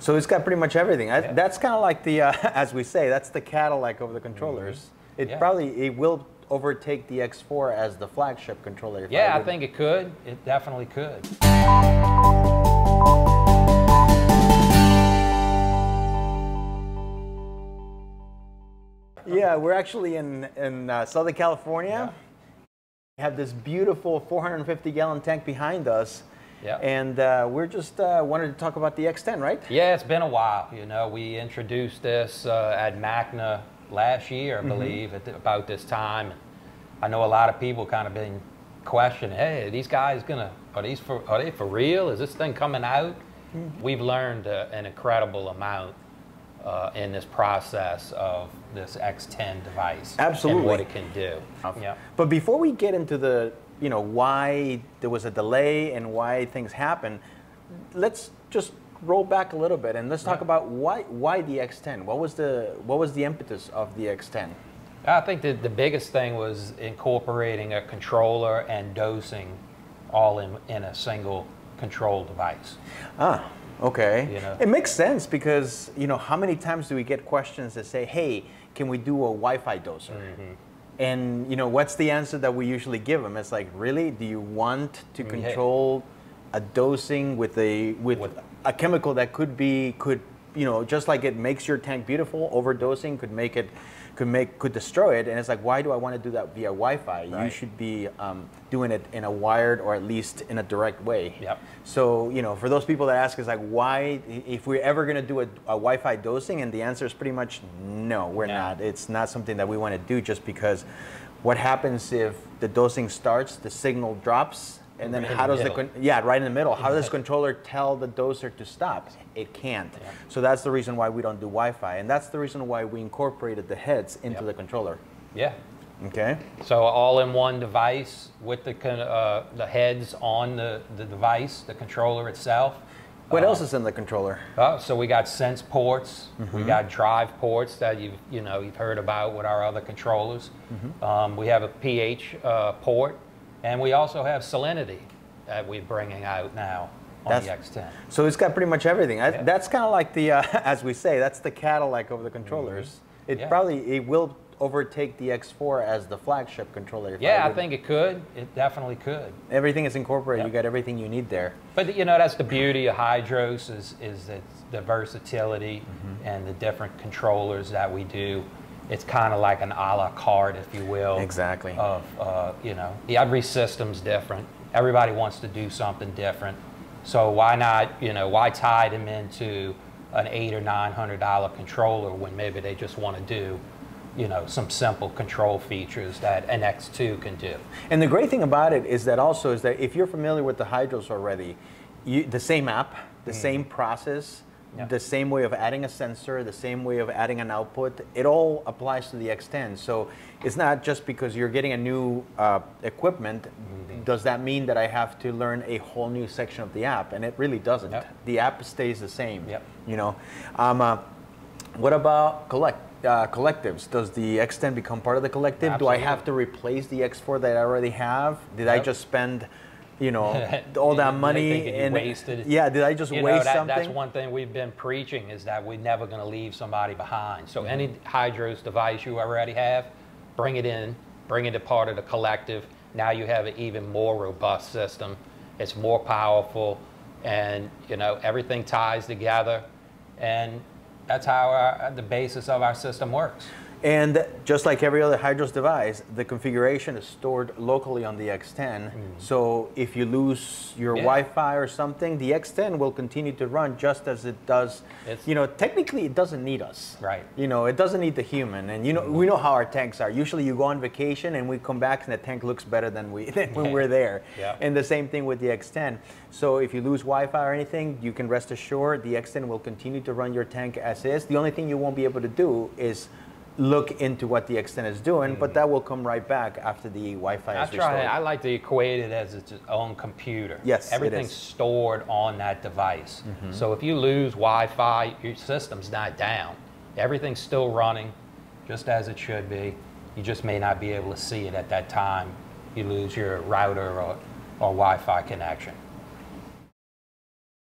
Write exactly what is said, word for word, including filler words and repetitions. So it's got pretty much everything. I, yeah. That's kind of like the, uh, as we say, that's the Cadillac of the controllers. Mm-hmm. It yeah. probably, it will overtake the X four as the flagship controller. If yeah, I, I think it could. It definitely could. Yeah, we're actually in, in uh, Southern California. Yeah. We have this beautiful four hundred fifty gallon tank behind us. Yeah. And uh, we're just uh, wanted to talk about the X ten, right? Yeah, it's been a while. You know, we introduced this uh, at Magna last year, I believe, mm-hmm. at the, about this time. I know a lot of people kind of been questioning, hey, are these guys gonna, are these for, are they for real? Is this thing coming out? Mm-hmm. We've learned uh, an incredible amount uh, in this process of this X ten device. Absolutely. And what it can do. Yeah. But before we get into the, you know, why there was a delay and why things happen, let's just roll back a little bit and let's talk yeah. about why why the X ten. What was the what was the impetus of the X ten? I think that the biggest thing was incorporating a controller and dosing all in in a single control device. Ah, okay. You know? It makes sense because, you know, how many times do we get questions that say, "Hey, can we do a Wi-Fi doser?" Mm-hmm. And, you know, what's the answer that we usually give them? It's like, really? Do you want to control a dosing with a with what? a chemical that could be could you know just like it makes your tank beautiful, overdosing could make it could make could destroy it? And it's like, why do I want to do that via Wi-Fi? Right. You should be um, doing it in a wired or at least in a direct way. Yep. So, you know, for those people that ask, it's like, why, if we're ever going to do a, a Wi-Fi dosing, and the answer is pretty much no, we're no. not. It's not something that we want to do, just because what happens if the dosing starts, the signal drops, and then right how does the, the yeah right in the middle? How yeah. does controller tell the doser to stop? It can't. Yeah. So that's the reason why we don't do Wi-Fi, and that's the reason why we incorporated the heads into yep. the controller. Yeah. Okay. So all-in-one device with the uh, the heads on the the device, the controller itself. What um, else is in the controller? Oh, so we got sense ports. Mm-hmm. We got drive ports that you you know you've heard about with our other controllers. Mm-hmm. um, we have a pH uh, port. And we also have salinity that we're bringing out now on that's, the X ten. So it's got pretty much everything. I, yeah. That's kind of like the, uh, as we say, that's the Cadillac of the controllers. Mm-hmm. It yeah. probably, it will overtake the X four as the flagship controller. Yeah, I, I think it could. It definitely could. Everything is incorporated. Yep. You got everything you need there. But, you know, that's the beauty of Hydros, is, is it's the versatility mm-hmm. and the different controllers that we do. It's kind of like an a la carte, if you will. Exactly. Of, uh, you know, every system's different. Everybody wants to do something different. So why not, you know, why tie them into an eight or nine hundred dollar controller when maybe they just want to do, you know, some simple control features that an X two can do? And the great thing about it is that also is that if you're familiar with the Hydros already, you, the same app, the mm. same process, yeah. the same way of adding a sensor, the same way of adding an output, it all applies to the X ten. So it's not just because you're getting a new uh, equipment, mm-hmm. does that mean that I have to learn a whole new section of the app? And it really doesn't. Yep. The app stays the same. Yep. You know, um, uh, what about collect uh, collectives? Does the X ten become part of the collective? Absolutely. Do I have to replace the X four that I already have? Did yep. I just spend, you know, all that money and wasted? Yeah, did I just you waste know, that, something? That's one thing we've been preaching, is that we're never going to leave somebody behind. So mm-hmm. any Hydros device you already have, bring it in, bring it a part of the collective. Now you have an even more robust system. It's more powerful, and, you know, everything ties together, and that's how our, the basis of our system works. And just like every other Hydros device, the configuration is stored locally on the X ten. Mm. So if you lose your yeah. Wi-Fi or something, the X ten will continue to run just as it does. It's, you know, technically it doesn't need us. Right. You know, it doesn't need the human. And, you know, mm. we know how our tanks are. Usually you go on vacation and we come back and the tank looks better than we than when we're there. Yeah. And the same thing with the X ten. So if you lose Wi-Fi or anything, you can rest assured the X ten will continue to run your tank as is. The only thing you won't be able to do is look into what the X ten is doing, mm. but that will come right back after the Wi-Fi is restored. I like to equate it as its own computer. Yes, everything's stored on that device. Mm-hmm. So if you lose Wi-Fi, your system's not down. Everything's still running just as it should be. You just may not be able to see it at that time. You lose your router or, or Wi-Fi connection.